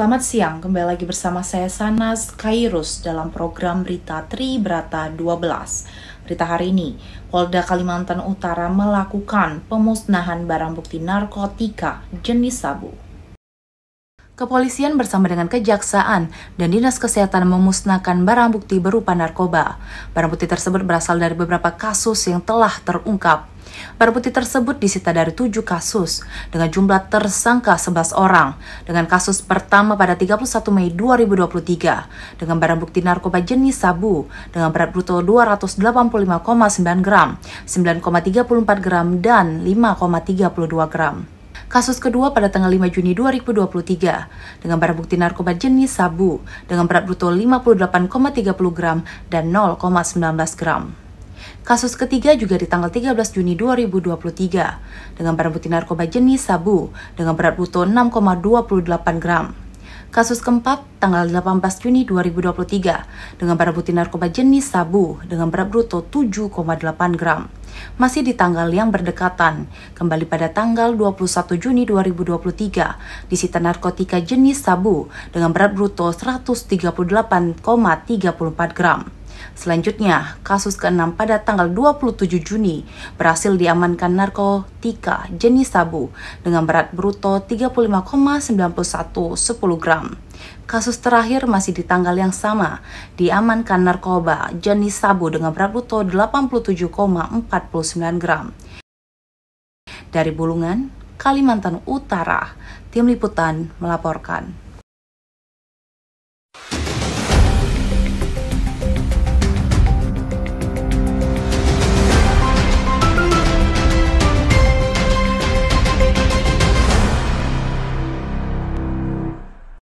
Selamat siang, kembali lagi bersama saya Sanas Kairus dalam program Berita Triberata 12. Berita hari ini, Polda Kalimantan Utara melakukan pemusnahan barang bukti narkotika jenis sabu. Kepolisian bersama dengan Kejaksaan dan Dinas Kesehatan memusnahkan barang bukti berupa narkoba. Barang bukti tersebut berasal dari beberapa kasus yang telah terungkap. Barang bukti tersebut disita dari 7 kasus dengan jumlah tersangka 11 orang. Dengan kasus pertama pada 31 Mei 2023 dengan barang bukti narkoba jenis sabu dengan berat bruto 285,9 gram, 9,34 gram dan 5,32 gram. Kasus kedua pada tanggal 5 Juni 2023 dengan barang bukti narkoba jenis sabu dengan berat bruto 58,30 gram dan 0,19 gram. Kasus ketiga juga di tanggal 13 Juni 2023 dengan barang bukti narkoba jenis sabu dengan berat bruto 6,28 gram. Kasus keempat tanggal 18 Juni 2023 dengan barang bukti narkoba jenis sabu dengan berat bruto 7,8 gram. Masih di tanggal yang berdekatan, kembali pada tanggal 21 Juni 2023, disita narkotika jenis sabu dengan berat bruto 138,34 gram. Selanjutnya, kasus ke-6 pada tanggal 27 Juni berhasil diamankan narkotika jenis sabu dengan berat bruto 35,9110 gram. Kasus terakhir masih di tanggal yang sama, diamankan narkoba jenis sabu dengan berat bruto 87,49 gram. Dari Bulungan, Kalimantan Utara, Tim Liputan melaporkan.